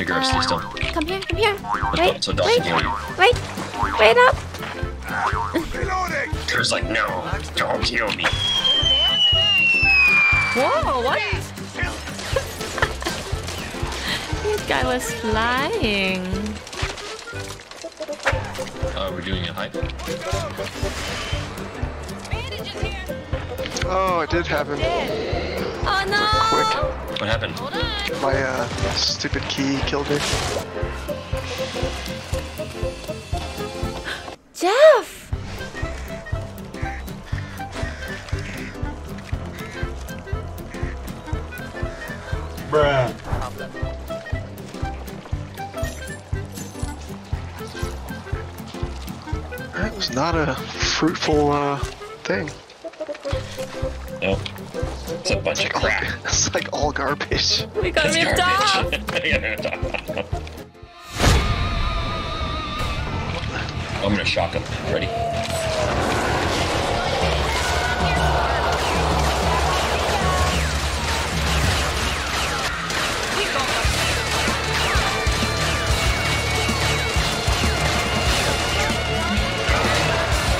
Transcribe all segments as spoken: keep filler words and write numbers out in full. You grab uh, still. Come here, come here. Wait, so wait, wait, wait up. Drew's like, no, don't kill me. Whoa, what? This guy was flying. Oh, we're doing a hype. Oh, it did happen. Oh no! Quick. What happened? My uh, stupid key killed me. Jeff! Bruh. That was not a fruitful uh, thing. Nope. It's a bunch of crap. It's like all garbage. We got ripped off! I'm gonna shock him. Ready?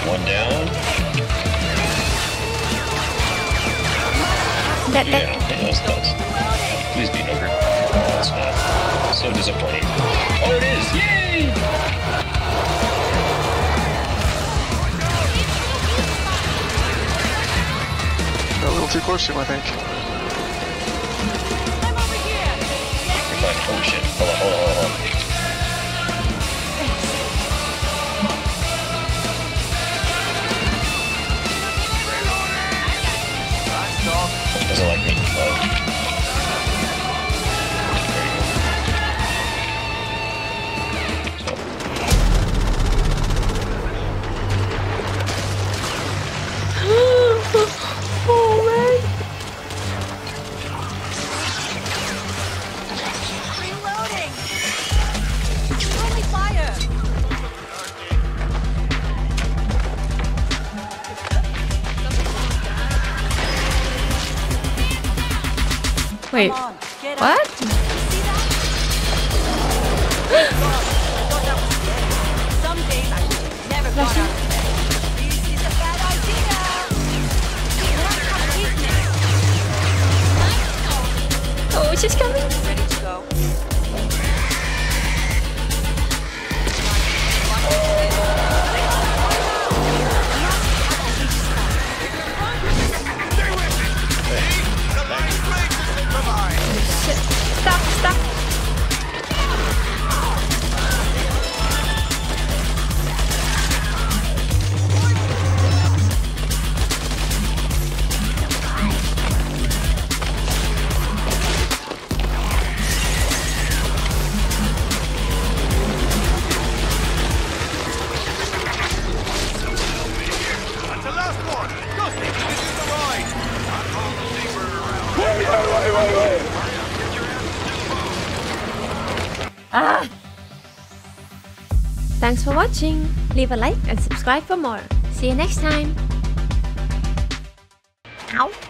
One down. That, that. Yeah, it was close. Please be over. No, it's not. So disappointing. Oh, it is! Yay! Got a little too close to him, I think. I'm over here. Oh shit! Hold on, hold on, hold on. Doesn't like me. Oh man! Reloading. Friendly fire. Wait, on, what? See that? Some days I never got out of bed. This is a bad idea. Oh, she's coming. Ready to go. Stop, stop. Thanks for watching. Leave a like and subscribe for more. See you next time. Ow.